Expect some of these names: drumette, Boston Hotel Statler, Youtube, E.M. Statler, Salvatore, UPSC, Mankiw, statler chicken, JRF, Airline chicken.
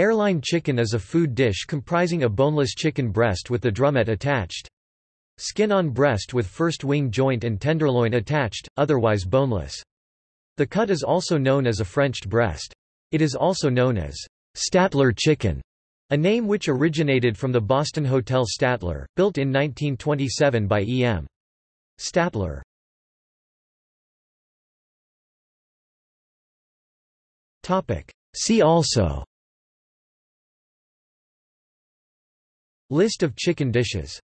Airline chicken is a food dish comprising a boneless chicken breast with the drumette attached. Skin on breast with first wing joint and tenderloin attached, otherwise boneless. The cut is also known as a Frenched breast. It is also known as Statler chicken, a name which originated from the Boston Hotel Statler, built in 1927 by E.M. Statler. See also: List of chicken dishes.